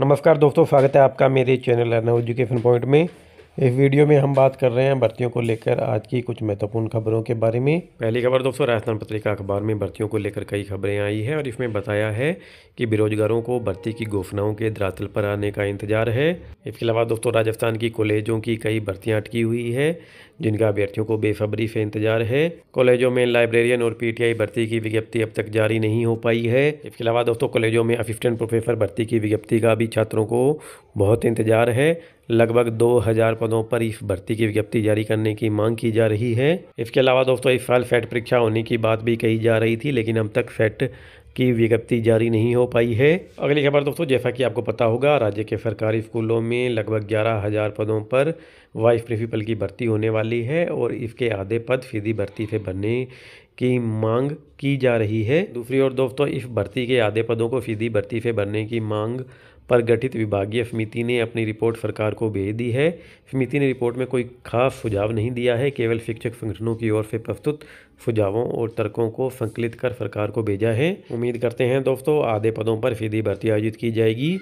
नमस्कार दोस्तों, स्वागत है आपका मेरे चैनल अर्नव एजुकेशन पॉइंट में। इस वीडियो में हम बात कर रहे हैं भर्तियों को लेकर आज की कुछ महत्वपूर्ण खबरों के बारे में। पहली खबर दोस्तों, राजस्थान पत्रिका अखबार में भर्तियों को लेकर कई खबरें आई है और इसमें बताया है कि बेरोजगारों को भर्ती की घोषणाओं के धरातल पर आने का इंतजार है। इसके अलावा दोस्तों, राजस्थान की कॉलेजों की कई भर्तियाँ अटकी हुई है जिनका अभ्यर्थियों को बेसब्री से इंतजार है। कॉलेजों में लाइब्रेरियन और PTI भर्ती की विज्ञप्ति अब तक जारी नहीं हो पाई है। इसके अलावा दोस्तों, कॉलेजों में असिस्टेंट प्रोफेसर भर्ती की विज्ञप्ति का भी छात्रों को बहुत इंतजार है। लगभग 2000 पदों पर इस भर्ती की विज्ञप्ति जारी करने की मांग की जा रही है। इसके अलावा दोस्तों, इस साल सेट परीक्षा होने की बात भी कही जा रही थी लेकिन अब तक सेट की विज्ञप्ति जारी नहीं हो पाई है। अगली खबर दोस्तों, जैसा कि आपको पता होगा, राज्य के सरकारी स्कूलों में लगभग 11000 पदों पर वाइस प्रिंसिपल की भर्ती होने वाली है और इसके आधे पद सीधी भर्ती से भरने की मांग की जा रही है। दूसरी ओर दोस्तों, इस भर्ती के आधे पदों को सीधी भर्ती से भरने की मांग पर गठित विभागीय समिति ने अपनी रिपोर्ट सरकार को भेज दी है। समिति ने रिपोर्ट में कोई खास सुझाव नहीं दिया है, केवल शिक्षक संगठनों की ओर से प्रस्तुत सुझावों और तर्कों को संकलित कर सरकार को भेजा है। उम्मीद करते हैं दोस्तों, आधे पदों पर सीधी भर्ती आयोजित की जाएगी।